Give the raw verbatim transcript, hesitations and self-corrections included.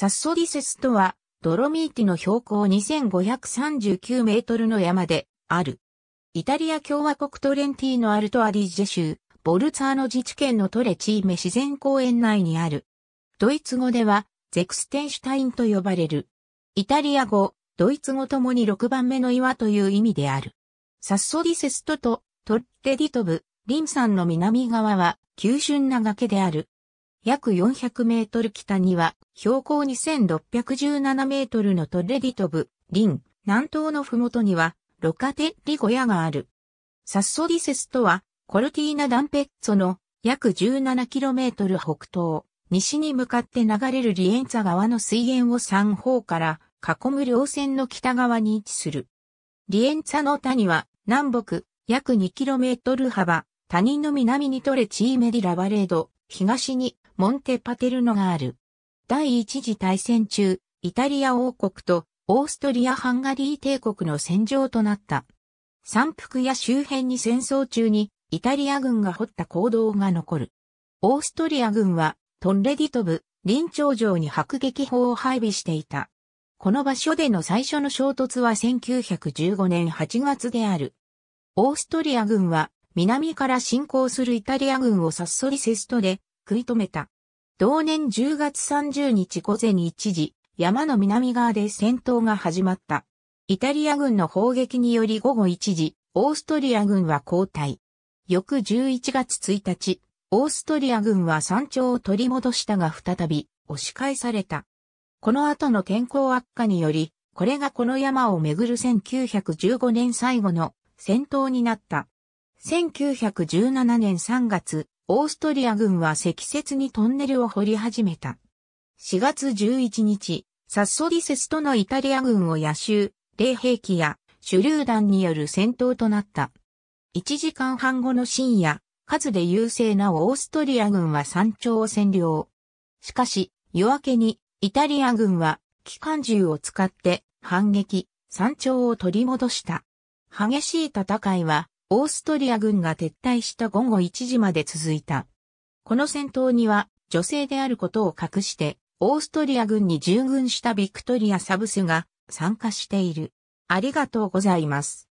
サッソディセスとは、ドロミーティの標高にせんごひゃくさんじゅうきゅうメートルの山である。イタリア共和国トレンティーノ・アルト・アディジェ州、ボルツァーノ自治県のトレチーメ自然公園内にある。ドイツ語では、ゼクステンシュタインと呼ばれる。イタリア語、ドイツ語ともにろくばんめの岩という意味である。サッソディセストとトッレディトブ、リン山の南側は、急峻な崖である。約よんひゃくメートル北には、標高にせんろっぴゃくじゅうななメートルのトレディトブ、リン、南東のふもとには、ロカテッリ小屋がある。サッソディセスとは、コルティーナ・ダンペッツォの約 じゅうななキロメートル 北東、西に向かって流れるリエンツァ川の水源を三方から囲む稜線の北側に位置する。リエンツァの谷は、南北、約 にキロメートル 幅、谷の南にトレチーメディ・ラバレード、東に、モンテパテルノがある。第一次大戦中、イタリア王国とオーストリア・ハンガリー帝国の戦場となった。山腹や周辺に戦争中にイタリア軍が掘った坑道が残る。オーストリア軍はトッレディトブ、リン頂上に迫撃砲を配備していた。この場所での最初の衝突はせんきゅうひゃくじゅうごねんはちがつである。オーストリア軍は南から侵攻するイタリア軍をサッソディセストで食い止めた。同年じゅうがつさんじゅうにち午前いちじ、山の南側で戦闘が始まった。イタリア軍の砲撃により午後いちじ、オーストリア軍は後退。翌じゅういちがつついたち、オーストリア軍は山頂を取り戻したが再び押し返された。この後の天候悪化により、これがこの山をめぐるせんきゅうひゃくじゅうごねん最後の戦闘になった。せんきゅうひゃくじゅうななねんさんがつ、オーストリア軍は積雪にトンネルを掘り始めた。しがつじゅういちにち、サッソディセストのイタリア軍を夜襲、冷兵器や手榴弾による戦闘となった。いちじかんはん後の深夜、数で優勢なオーストリア軍は山頂を占領。しかし、夜明けにイタリア軍は機関銃を使って反撃、山頂を取り戻した。激しい戦いは、オーストリア軍が撤退した午後いちじまで続いた。この戦闘には女性であることを隠して、オーストリア軍に従軍したビクトリア・サブスが参加している。ありがとうございます。